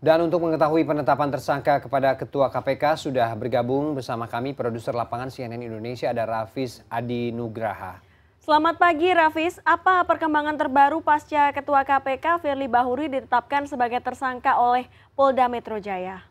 Dan untuk mengetahui penetapan tersangka kepada Ketua KPK, sudah bergabung bersama kami produser lapangan CNN Indonesia ada Rafiz Adi Nugraha. Selamat pagi Rafiz, apa perkembangan terbaru pasca Ketua KPK Firli Bahuri ditetapkan sebagai tersangka oleh Polda Metro Jaya?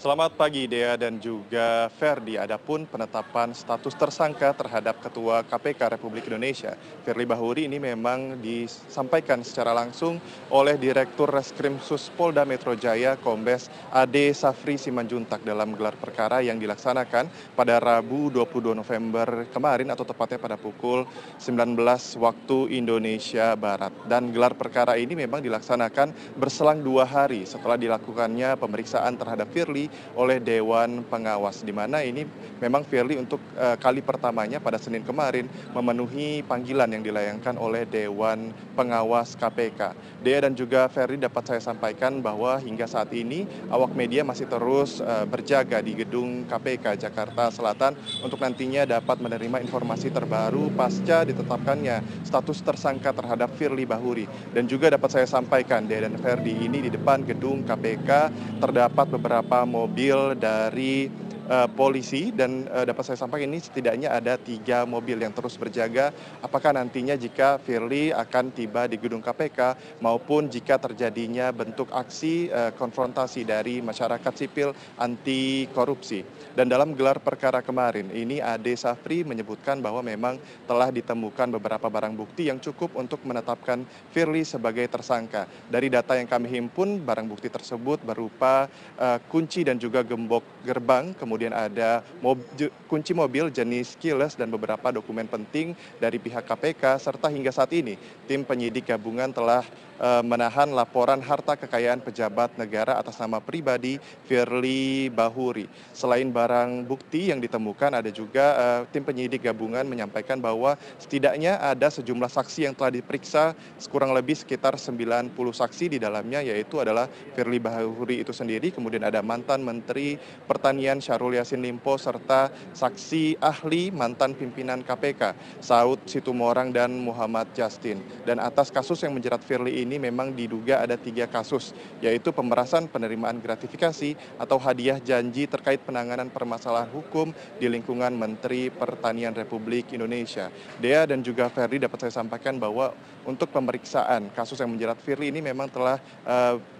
Selamat pagi Dea dan juga Ferdi. Adapun penetapan status tersangka terhadap Ketua KPK Republik Indonesia Firli Bahuri ini memang disampaikan secara langsung oleh Direktur Reskrimsus Polda Metro Jaya Kombes Ade Safri Simanjuntak dalam gelar perkara yang dilaksanakan pada Rabu 22 November kemarin atau tepatnya pada pukul 19 waktu Indonesia Barat. Dan gelar perkara ini memang dilaksanakan berselang 2 hari setelah dilakukannya pemeriksaan terhadap Firli oleh Dewan Pengawas, di mana ini memang Firli untuk kali pertamanya pada Senin kemarin memenuhi panggilan yang dilayangkan oleh Dewan Pengawas KPK. Dea dan juga Firli, dapat saya sampaikan bahwa hingga saat ini awak media masih terus berjaga di gedung KPK Jakarta Selatan untuk nantinya dapat menerima informasi terbaru pasca ditetapkannya status tersangka terhadap Firli Bahuri. Dan juga dapat saya sampaikan Dea dan Firli, ini di depan gedung KPK terdapat beberapa mobil dari polisi dan dapat saya sampaikan ini setidaknya ada 3 mobil yang terus berjaga apakah nantinya jika Firli akan tiba di gedung KPK maupun jika terjadinya bentuk aksi konfrontasi dari masyarakat sipil anti korupsi. Dan dalam gelar perkara kemarin ini Ade Safri menyebutkan bahwa memang telah ditemukan beberapa barang bukti yang cukup untuk menetapkan Firli sebagai tersangka. Dari data yang kami himpun, barang bukti tersebut berupa kunci dan juga gembok gerbang, kemudian ada kunci mobil jenis keyless dan beberapa dokumen penting dari pihak KPK, serta hingga saat ini tim penyidik gabungan telah menahan laporan harta kekayaan pejabat negara atas nama pribadi Firli Bahuri. Selain barang bukti yang ditemukan, ada juga tim penyidik gabungan menyampaikan bahwa setidaknya ada sejumlah saksi yang telah diperiksa, kurang lebih sekitar 90 saksi di dalamnya, yaitu adalah Firli Bahuri itu sendiri, kemudian ada mantan Menteri Pertanian Syahrul Yasin Limpo serta saksi ahli mantan pimpinan KPK Saud Situmorang dan Muhammad Justin. Dan atas kasus yang menjerat Firli ini memang diduga ada 3 kasus, yaitu pemerasan penerimaan gratifikasi atau hadiah janji terkait penanganan permasalahan hukum di lingkungan Menteri Pertanian Republik Indonesia. Dea dan juga Ferdi, dapat saya sampaikan bahwa untuk pemeriksaan kasus yang menjerat Firli ini memang telah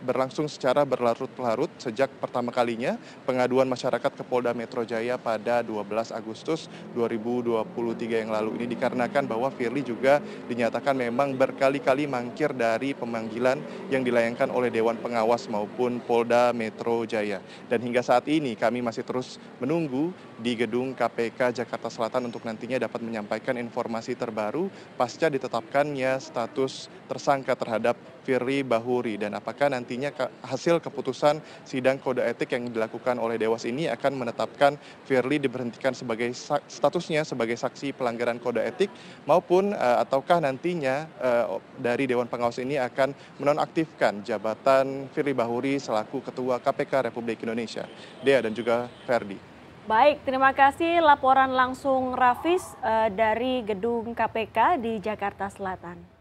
berlangsung secara berlarut-larut sejak pertama kalinya pengaduan masyarakat ke Polda Metro Jaya pada 12 Agustus 2023 yang lalu. Ini dikarenakan bahwa Firli juga dinyatakan memang berkali-kali mangkir dari pemanggilan yang dilayangkan oleh Dewan Pengawas maupun Polda Metro Jaya. Dan hingga saat ini kami masih terus menunggu di gedung KPK Jakarta Selatan untuk nantinya dapat menyampaikan informasi terbaru pasca ditetapkannya status tersangka terhadap Firli Bahuri, dan apakah nantinya hasil keputusan sidang kode etik yang dilakukan oleh Dewas ini akan menetapkan Firli diberhentikan sebagai statusnya sebagai saksi pelanggaran kode etik maupun ataukah nantinya dari Dewan Pengawas ini akan menonaktifkan jabatan Firli Bahuri selaku Ketua KPK Republik Indonesia. Dea dan juga Ferdi. Baik, terima kasih laporan langsung Rafiz dari gedung KPK di Jakarta Selatan.